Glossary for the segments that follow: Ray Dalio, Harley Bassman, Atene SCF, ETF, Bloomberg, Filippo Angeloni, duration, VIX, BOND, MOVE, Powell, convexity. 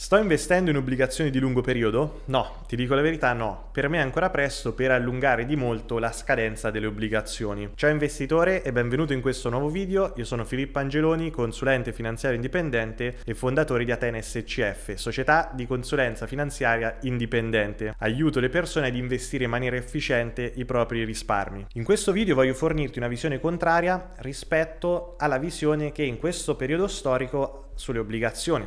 Sto investendo in obbligazioni di lungo periodo? No, ti dico la verità, no. Per me è ancora presto per allungare di molto la scadenza delle obbligazioni. Ciao investitore e benvenuto in questo nuovo video. Io sono Filippo Angeloni, consulente finanziario indipendente e fondatore di Atene SCF, società di consulenza finanziaria indipendente. Aiuto le persone ad investire in maniera efficiente i propri risparmi. In questo video voglio fornirti una visione contraria rispetto alla visione che in questo periodo storico sulle obbligazioni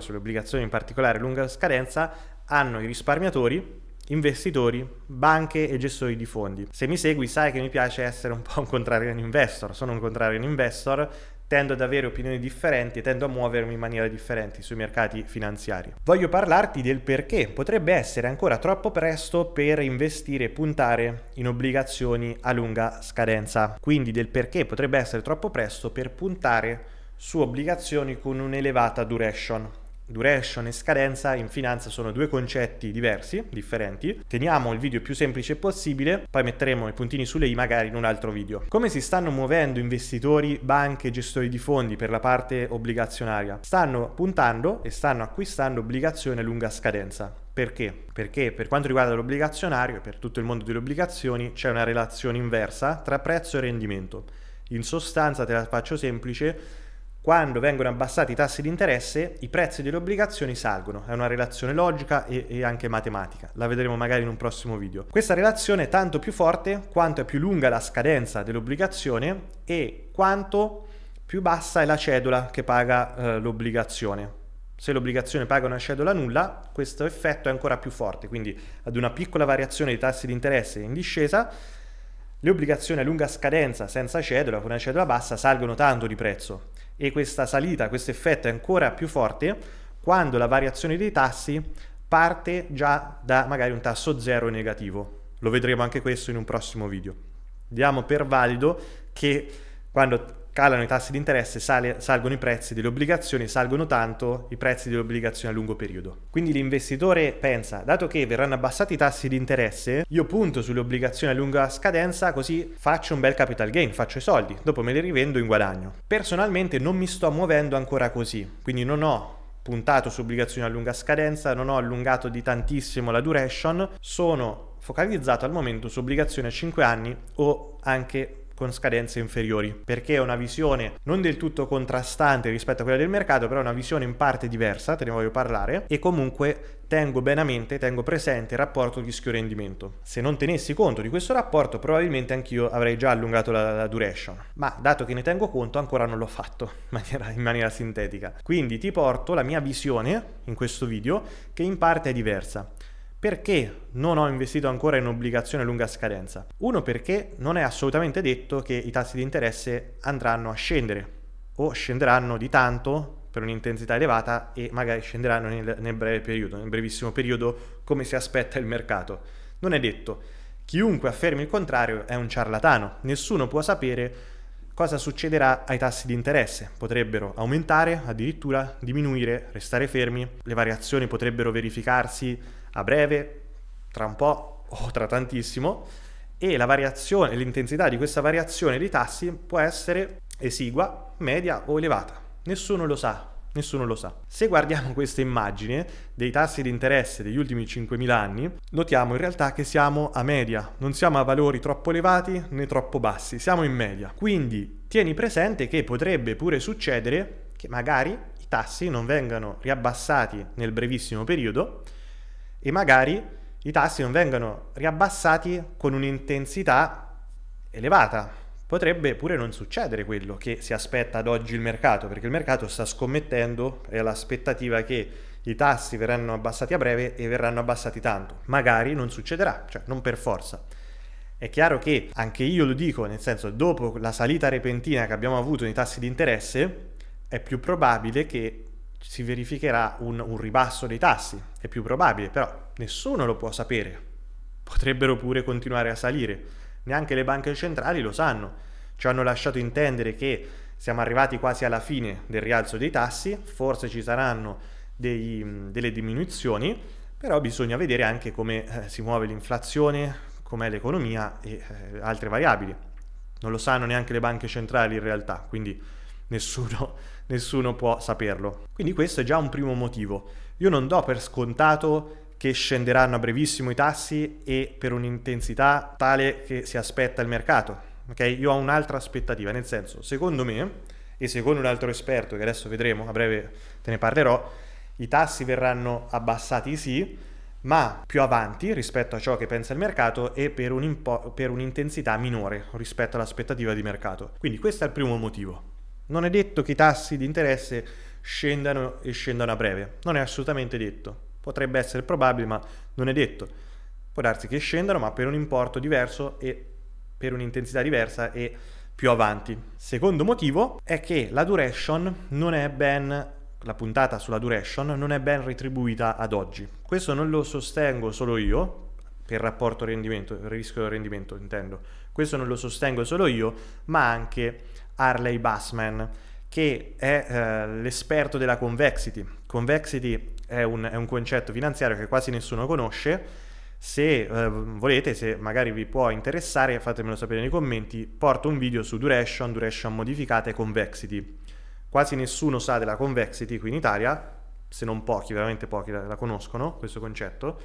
in particolare lunga scadenza, hanno i risparmiatori, investitori, banche e gestori di fondi. Se mi segui sai che mi piace essere un po' un contrarian investor, sono un contrarian investor, tendo ad avere opinioni differenti e tendo a muovermi in maniera differente sui mercati finanziari. Voglio parlarti del perché potrebbe essere ancora troppo presto per investire e puntare in obbligazioni a lunga scadenza, quindi del perché potrebbe essere troppo presto per puntare su obbligazioni con un'elevata duration. Duration e scadenza in finanza sono due concetti differenti. Teniamo il video più semplice possibile, poi metteremo i puntini sulle i magari in un altro video. Come si stanno muovendo investitori, banche, gestori di fondi per la parte obbligazionaria? Stanno puntando e stanno acquistando obbligazioni a lunga scadenza. Perché? Perché per quanto riguarda l'obbligazionario e per tutto il mondo delle obbligazioni c'è una relazione inversa tra prezzo e rendimento. In sostanza, te la faccio semplice, quando vengono abbassati i tassi di interesse, i prezzi delle obbligazioni salgono. È una relazione logica e anche matematica. La vedremo magari in un prossimo video. Questa relazione è tanto più forte quanto è più lunga la scadenza dell'obbligazione e quanto più bassa è la cedola che paga l'obbligazione. Se l'obbligazione paga una cedola nulla, questo effetto è ancora più forte. Quindi ad una piccola variazione dei tassi di interesse in discesa, le obbligazioni a lunga scadenza senza cedola, con una cedola bassa, salgono tanto di prezzo. E questa salita, questo effetto è ancora più forte quando la variazione dei tassi parte già da magari un tasso zero negativo. Lo vedremo anche questo in un prossimo video. Diamo per valido che quando calano i tassi di interesse salgono i prezzi delle obbligazioni, salgono tanto i prezzi delle obbligazioni a lungo periodo. Quindi l'investitore pensa, dato che verranno abbassati i tassi di interesse, io punto sulle obbligazioni a lunga scadenza così faccio un bel capital gain, faccio i soldi, dopo me li rivendo in guadagno. Personalmente non mi sto muovendo ancora così, quindi non ho puntato su obbligazioni a lunga scadenza, non ho allungato di tantissimo la duration, sono focalizzato al momento su obbligazioni a 5 anni o anche con scadenze inferiori, perché è una visione non del tutto contrastante rispetto a quella del mercato, però è una visione in parte diversa, te ne voglio parlare, e comunque tengo bene a mente, tengo presente il rapporto rischio-rendimento. Se non tenessi conto di questo rapporto, probabilmente anch'io avrei già allungato la duration, ma dato che ne tengo conto, ancora non l'ho fatto in maniera sintetica. Quindi ti porto la mia visione in questo video, che in parte è diversa. Perché non ho investito ancora in obbligazioni a lunga scadenza? Uno, perché non è assolutamente detto che i tassi di interesse andranno a scendere o scenderanno di tanto per un'intensità elevata e magari scenderanno nel brevissimo periodo come si aspetta il mercato. Non è detto. Chiunque affermi il contrario è un ciarlatano. Nessuno può sapere cosa succederà ai tassi di interesse. Potrebbero aumentare, addirittura diminuire, restare fermi. Le variazioni potrebbero verificarsi a breve, tra un po' o tra tantissimo, e la variazione, l'intensità di questa variazione dei tassi può essere esigua, media o elevata. Nessuno lo sa, nessuno lo sa. Se guardiamo questa immagine dei tassi di interesse degli ultimi 5.000 anni, notiamo in realtà che siamo a media, non siamo a valori troppo elevati né troppo bassi, siamo in media. Quindi tieni presente che potrebbe pure succedere che magari i tassi non vengano riabbassati nel brevissimo periodo, e magari i tassi non vengano riabbassati con un'intensità elevata. Potrebbe pure non succedere quello che si aspetta ad oggi il mercato, perché il mercato sta scommettendo e ha l'aspettativa che i tassi verranno abbassati a breve e verranno abbassati tanto. Magari non succederà, cioè non per forza. È chiaro che anche io lo dico, nel senso, dopo la salita repentina che abbiamo avuto nei tassi di interesse, è più probabile che si verificherà un ribasso dei tassi, è più probabile, però nessuno lo può sapere. Potrebbero pure continuare a salire, neanche le banche centrali lo sanno. Ci hanno lasciato intendere che siamo arrivati quasi alla fine del rialzo dei tassi, forse ci saranno delle diminuzioni, però bisogna vedere anche come si muove l'inflazione, com'è l'economia e altre variabili. Non lo sanno neanche le banche centrali in realtà, quindi nessuno può saperlo. Quindi questo è già un primo motivo. Io non do per scontato che scenderanno a brevissimo i tassi e per un'intensità tale che si aspetta il mercato. Okay? Io ho un'altra aspettativa, nel senso, secondo me, e secondo un altro esperto che adesso vedremo, a breve te ne parlerò, i tassi verranno abbassati sì, ma più avanti rispetto a ciò che pensa il mercato e per un'intensità minore rispetto all'aspettativa di mercato. Quindi questo è il primo motivo. Non è detto che i tassi di interesse scendano e scendano a breve, non è assolutamente detto. Potrebbe essere probabile, ma non è detto. Può darsi che scendano, ma per un importo diverso e per un'intensità diversa e più avanti. Secondo motivo è che la duration non è ben... La puntata sulla duration non è ben retribuita ad oggi. Questo non lo sostengo solo io, per rapporto rendimento, rischio rendimento intendo. Questo non lo sostengo solo io, ma anche Harley Bassman, che è l'esperto della convexity. Convexity è un concetto finanziario che quasi nessuno conosce. Se volete, se magari vi può interessare, fatemelo sapere nei commenti. Porto un video su duration, duration modificata e convexity. Quasi nessuno sa della convexity qui in Italia, se non pochi, veramente pochi la conoscono, questo concetto,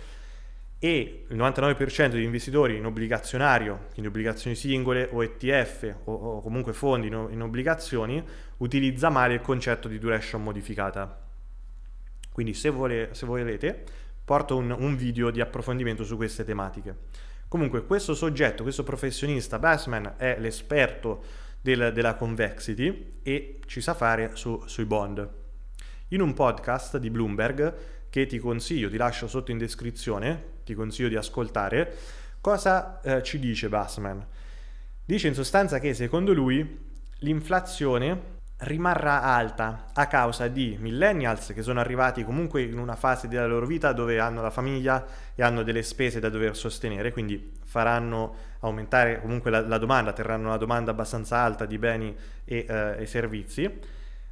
e il 99% degli investitori in obbligazionario, quindi obbligazioni singole o ETF o comunque fondi in obbligazioni, utilizza male il concetto di duration modificata. Quindi se volete porto un video di approfondimento su queste tematiche. Comunque questo soggetto, questo professionista, Bassman, è l'esperto della convexity e ci sa fare sui bond. In un podcast di Bloomberg, che ti consiglio, ti lascio sotto in descrizione, ti consiglio di ascoltare, cosa ci dice Bassman? Dice in sostanza che secondo lui l'inflazione rimarrà alta a causa di millennials che sono arrivati comunque in una fase della loro vita dove hanno la famiglia e hanno delle spese da dover sostenere, quindi faranno aumentare comunque la domanda, terranno una domanda abbastanza alta di beni e servizi,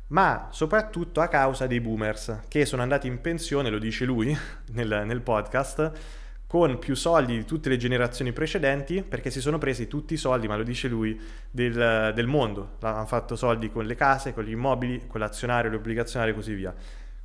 ma soprattutto a causa dei boomers che sono andati in pensione, lo dice lui nel podcast, con più soldi di tutte le generazioni precedenti, perché si sono presi tutti i soldi, ma lo dice lui, del mondo. Hanno fatto soldi con le case, con gli immobili, con l'azionario, l'obbligazionario e così via.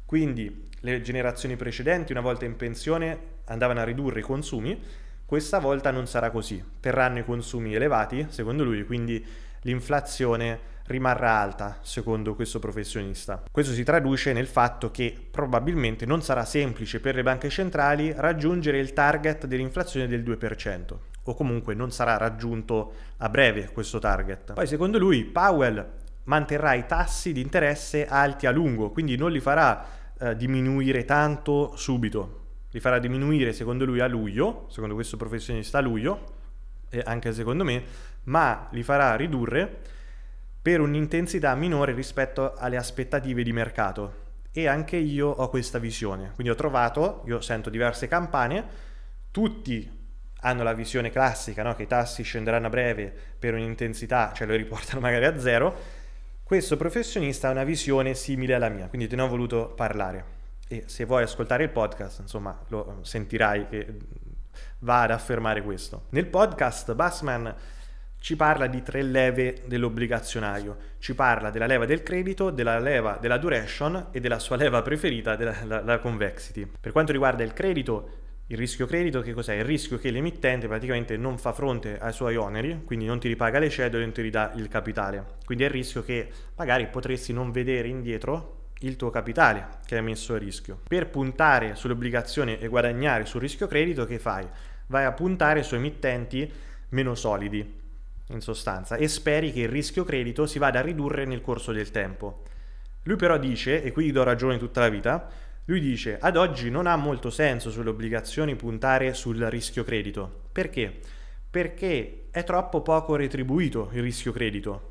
Quindi le generazioni precedenti, una volta in pensione, andavano a ridurre i consumi. Questa volta non sarà così, terranno i consumi elevati, secondo lui, quindi l'inflazione rimarrà alta, secondo questo professionista. Questo si traduce nel fatto che probabilmente non sarà semplice per le banche centrali raggiungere il target dell'inflazione del 2%, o comunque non sarà raggiunto a breve questo target. Poi, secondo lui, Powell manterrà i tassi di interesse alti a lungo, quindi non li farà diminuire tanto subito. Li farà diminuire, secondo lui, a luglio, secondo questo professionista a luglio, e anche secondo me, ma li farà ridurre per un'intensità minore rispetto alle aspettative di mercato. E anche io ho questa visione. Quindi io sento diverse campane, tutti hanno la visione classica, no? Che i tassi scenderanno a breve per un'intensità, cioè lo riportano magari a zero. Questo professionista ha una visione simile alla mia, quindi te ne ho voluto parlare. E se vuoi ascoltare il podcast, insomma, lo sentirai che va ad affermare questo. Nel podcast Bassman ci parla di tre leve dell'obbligazionario. Ci parla della leva del credito, della leva della duration e della sua leva preferita, la convexity. Per quanto riguarda il credito, il rischio credito, che cos'è? Il rischio che l'emittente praticamente non fa fronte ai suoi oneri, quindi non ti ripaga le cedole, non ti ridà il capitale. Quindi è il rischio che magari potresti non vedere indietro il tuo capitale che hai messo a rischio. Per puntare sull'obbligazione e guadagnare sul rischio credito, che fai? Vai a puntare su emittenti meno solidi, in sostanza, e speri che il rischio credito si vada a ridurre nel corso del tempo. Lui però dice, e qui gli do ragione tutta la vita, lui dice ad oggi non ha molto senso sulle obbligazioni puntare sul rischio credito. Perché? Perché è troppo poco retribuito il rischio credito.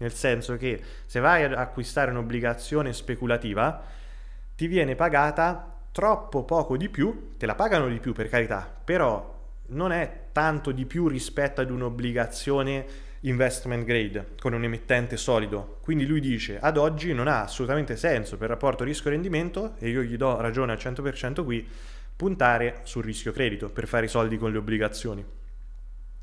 Nel senso che se vai ad acquistare un'obbligazione speculativa ti viene pagata troppo poco di più, te la pagano di più per carità, però non è tanto di più rispetto ad un'obbligazione investment grade con un emittente solido. Quindi lui dice ad oggi non ha assolutamente senso per rapporto rischio-rendimento, e io gli do ragione al 100% qui, puntare sul rischio credito per fare i soldi con le obbligazioni,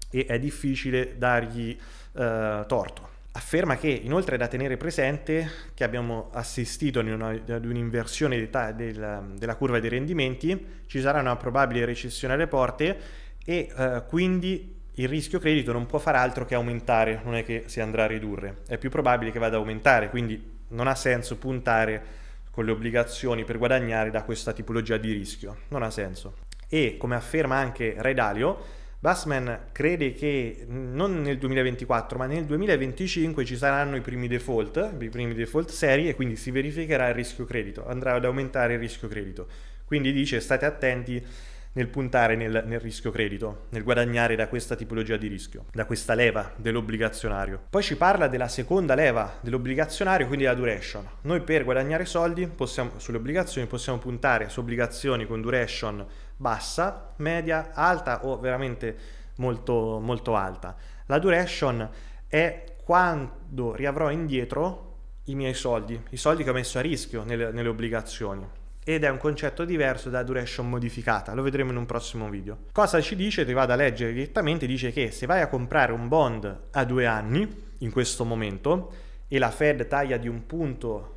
e è difficile dargli torto. Afferma che inoltre è da tenere presente che abbiamo assistito ad un'inversione della curva dei rendimenti, ci sarà una probabile recessione alle porte e quindi il rischio credito non può far altro che aumentare, non è che si andrà a ridurre, è più probabile che vada ad aumentare, quindi non ha senso puntare con le obbligazioni per guadagnare da questa tipologia di rischio, non ha senso. E come afferma anche Ray Dalio, Bassman crede che non nel 2024 ma nel 2025 ci saranno i primi default seri e quindi si verificherà il rischio credito, andrà ad aumentare il rischio credito. Quindi dice state attenti nel puntare nel rischio credito, nel guadagnare da questa tipologia di rischio, da questa leva dell'obbligazionario. Poi ci parla della seconda leva dell'obbligazionario, quindi la duration. Noi per guadagnare soldi sulle obbligazioni possiamo puntare su obbligazioni con duration bassa, media, alta o veramente molto molto alta. La duration è quando riavrò indietro i miei soldi, i soldi che ho messo a rischio nelle obbligazioni, ed è un concetto diverso da duration modificata, lo vedremo in un prossimo video. Cosa ci dice? Ti vado a leggere direttamente, dice che se vai a comprare un bond a 2 anni in questo momento e la Fed taglia di 1 punto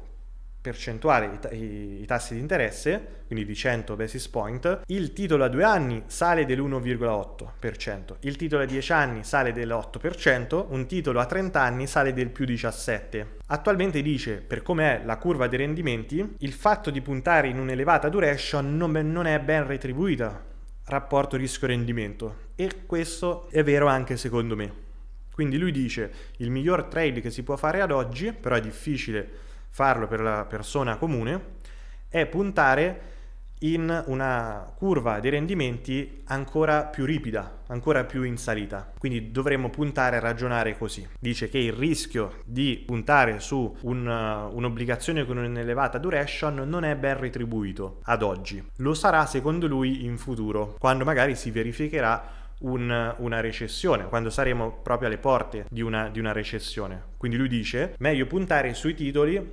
percentuale i tassi di interesse, quindi di 100 basis point, il titolo a 2 anni sale dell'1,8%, il titolo a 10 anni sale dell'8%, un titolo a 30 anni sale del più 17%. Attualmente dice, per com'è la curva dei rendimenti, il fatto di puntare in un'elevata duration non è ben retribuita, rapporto rischio-rendimento, e questo è vero anche secondo me. Quindi lui dice, il miglior trade che si può fare ad oggi, però è difficile farlo per la persona comune, è puntare in una curva dei rendimenti ancora più ripida, ancora più in salita. Quindi dovremmo puntare a ragionare così. Dice che il rischio di puntare su un'obbligazione con un'elevata duration non è ben retribuito ad oggi. Lo sarà secondo lui in futuro, quando magari si verificherà una recessione, quando saremo proprio alle porte di una recessione. Quindi lui dice meglio puntare sui titoli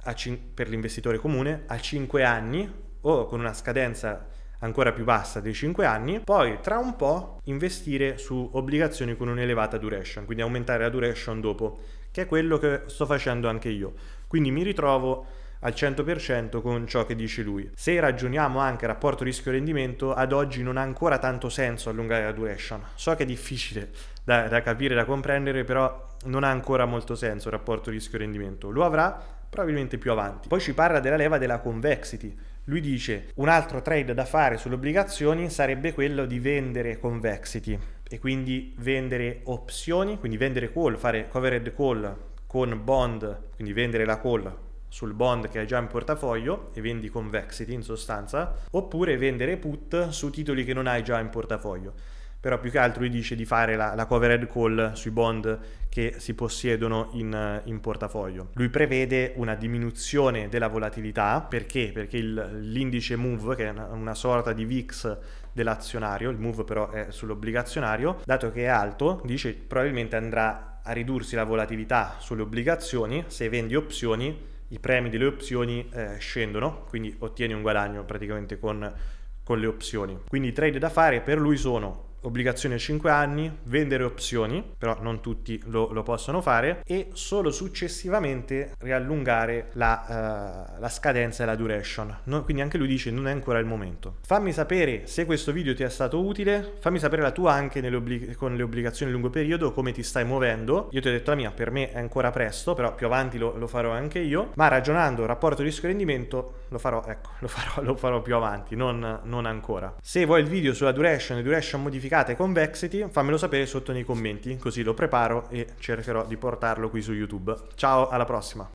per l'investitore comune a 5 anni o con una scadenza ancora più bassa dei 5 anni, poi tra un po' investire su obbligazioni con un'elevata duration, quindi aumentare la duration dopo, che è quello che sto facendo anche io. Quindi mi ritrovo al 100% con ciò che dice lui. Se ragioniamo anche rapporto rischio-rendimento, ad oggi non ha ancora tanto senso allungare la duration. So che è difficile da capire, da comprendere, però non ha ancora molto senso il rapporto rischio-rendimento. Lo avrà probabilmente più avanti. Poi ci parla della leva della convexity. Lui dice un altro trade da fare sulle obbligazioni sarebbe quello di vendere convexity e quindi vendere opzioni, quindi vendere call, fare covered call con bond, quindi vendere la call sul bond che hai già in portafoglio e vendi convexity in sostanza, oppure vendere put su titoli che non hai già in portafoglio. Però più che altro lui dice di fare la covered call sui bond che si possiedono in portafoglio. Lui prevede una diminuzione della volatilità, perché l'indice MOVE, che è una sorta di VIX dell'azionario, il MOVE però è sull'obbligazionario, dato che è alto, dice probabilmente andrà a ridursi la volatilità sulle obbligazioni. Se vendi opzioni, i premi delle opzioni scendono, quindi ottieni un guadagno praticamente con le opzioni. Quindi i trade da fare per lui sono obbligazioni a 5 anni, vendere opzioni, però non tutti lo possono fare, e solo successivamente riallungare la scadenza e la duration. Quindi anche lui dice non è ancora il momento. Fammi sapere se questo video ti è stato utile, fammi sapere la tua anche con le obbligazioni a lungo periodo, come ti stai muovendo. Io ti ho detto la mia, per me è ancora presto, però più avanti lo farò anche io, ma ragionando rapporto rischio-rendimento lo farò più avanti, non ancora. Se vuoi il video sulla duration e duration modificata e convexity, fammelo sapere sotto nei commenti, così lo preparo e cercherò di portarlo qui su YouTube. Ciao, alla prossima!